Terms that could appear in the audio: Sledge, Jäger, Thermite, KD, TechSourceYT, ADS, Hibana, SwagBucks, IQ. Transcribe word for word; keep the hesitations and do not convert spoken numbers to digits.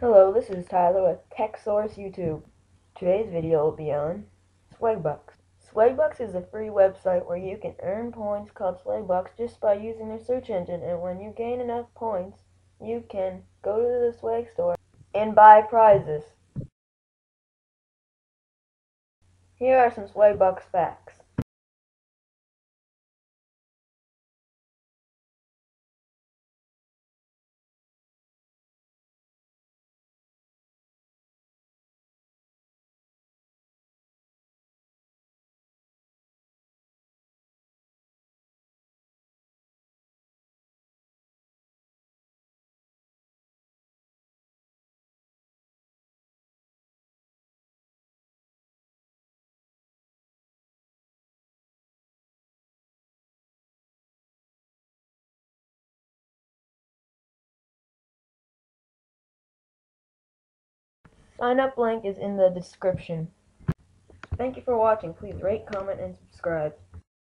Hello, this is Tyler with TechSource YouTube. Today's video will be on SwagBucks. SwagBucks is a free website where you can earn points called SwagBucks just by using their search engine, and when you gain enough points, you can go to the swag store and buy prizes. Here are some SwagBucks facts. Sign up link is in the description. Thank you for watching. Please rate, comment, and subscribe.